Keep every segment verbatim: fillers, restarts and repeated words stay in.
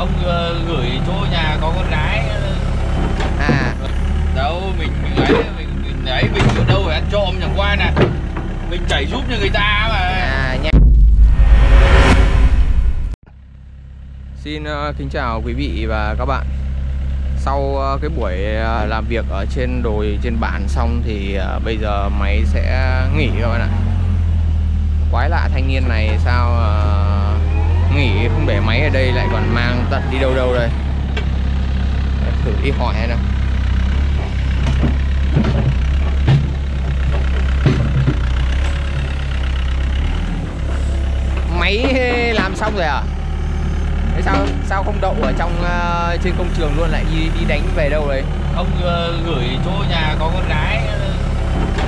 ông gửi chỗ nhà có con gái à. Đâu mình mình ấy mình, mình ấy mình ở đâu phải ăn trộm chẳng qua nè, mình chảy giúp cho người ta mà à, nha. Xin kính chào quý vị và các bạn. Sau cái buổi làm việc ở trên đồi trên bản xong thì bây giờ máy sẽ nghỉ các bạn ạ. Quái lạ thanh niên này sao nghỉ không để máy ở đây lại còn mang tận đi đâu đâu đây. Để thử đi hỏi hay nào. Máy làm xong rồi à? Sao sao không đậu ở trong uh, trên công trường luôn, lại đi đi đánh về đâu đấy? Ông uh, gửi chỗ nhà có con gái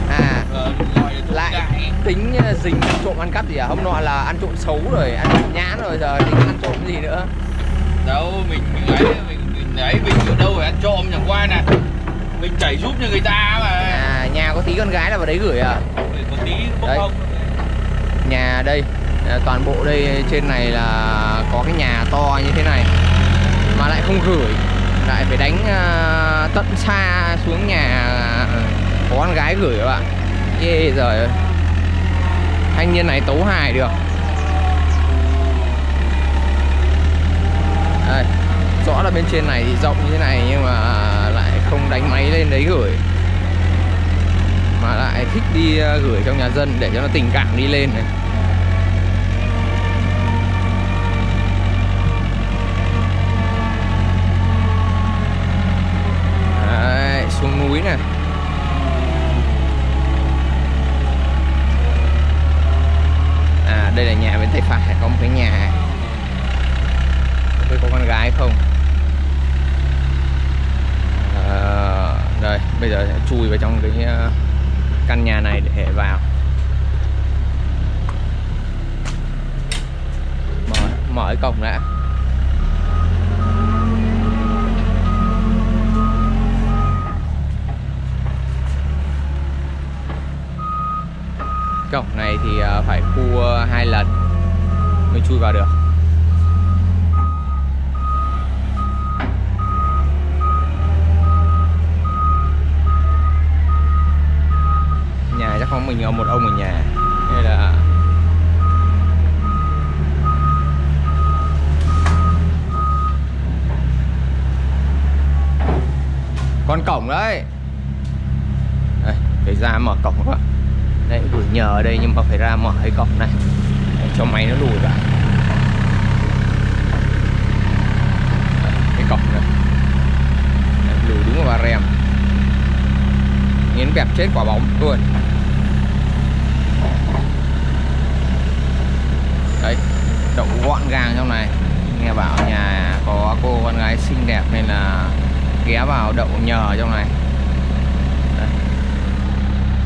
à, uh, lại tính uh, dính ăn trộm ăn cắp gì à? Hôm nọ là ăn trộm xấu rồi, ăn trộm nhãn rồi, giờ tính ăn trộm gì nữa? Đâu mình mình ấy mình, mình ấy mình ở đâu phải ăn trộm chẳng qua nè, mình chảy giúp cho người ta mà. À, nhà có tí con gái là vào đấy gửi à? Có tí bốc không? Nhà đây. Toàn bộ đây trên này là có cái nhà to như thế này mà lại không gửi, lại phải đánh uh, tận xa xuống nhà có con gái gửi các bạn. Ê giời ơi, thanh niên này tấu hài được đây. Rõ là bên trên này thì rộng như thế này nhưng mà lại không đánh máy lên đấy gửi, mà lại thích đi uh, gửi trong nhà dân để cho nó tình cảm đi lên này. Xuống núi nè. À đây là nhà bên tay phải, có một cái nhà. Có con gái không? À, rồi bây giờ sẽ chui vào trong cái căn nhà này để vào. Mở mở cái cổng đã. Cổng này thì phải khu hai lần mới chui vào được. Nhà chắc không mình một ông ở nhà nên là con cổng đấy. Đây, phải ra mở cổng các bạn. Đấy, gửi nhờ ở đây nhưng mà phải ra mở cái cổng này để cho máy nó lùi vào cái cổng này. Đấy, lùi đúng vào ba rem nghiến bẹp chết quả bóng luôn đấy. Đậu gọn gàng trong này, nghe bảo nhà có cô con gái xinh đẹp nên là ghé vào đậu nhờ trong này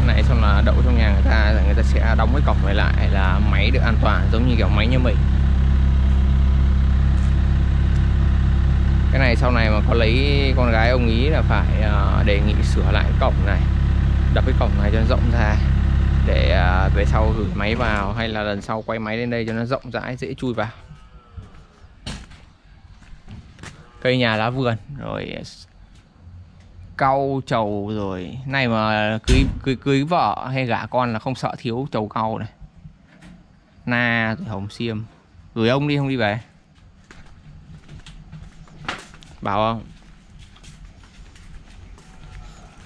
này, xong là đậu trong nhà người ta, người ta sẽ đóng cái cổng này lại là máy được an toàn, giống như kiểu máy như mình. Cái này sau này mà có lấy con gái ông ý là phải đề nghị sửa lại cổng này, đập cái cổng này cho nó rộng ra để về sau gửi máy vào hay là lần sau quay máy lên đây cho nó rộng rãi dễ chui vào. Cây nhà lá vườn rồi cau trầu rồi, này mà cưới cưới cưới vợ hay gả con là không sợ thiếu trầu cau này, na rồi hồng xiêm. Gửi ông đi không đi về bảo không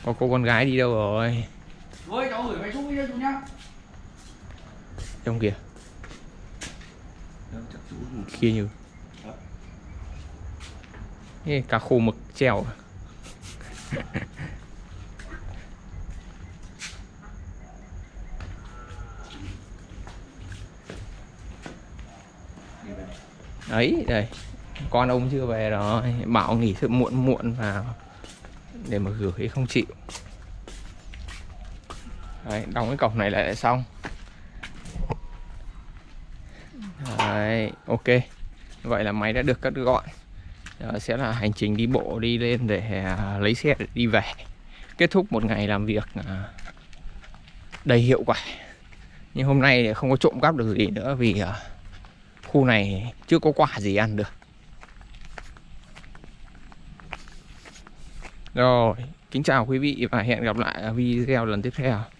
có cô con gái đi đâu rồi. Ôi, cháu gửi máy xuống đi chú nhá. Trong kìa kia như ê, cả khô mực treo. Ấy đây, con ông chưa về rồi, bảo nghỉ sự muộn muộn vào để mà gửi không chịu. Đấy, đóng cái cổng này lại, lại xong. Đấy, ok. Vậy là máy đã được cất gọn. Sẽ là hành trình đi bộ đi lên để lấy xe để đi về, kết thúc một ngày làm việc đầy hiệu quả. Nhưng hôm nay thì không có trộm cắp được gì nữa vì khu này chưa có quả gì ăn được. Rồi, kính chào quý vị và hẹn gặp lại ở video lần tiếp theo.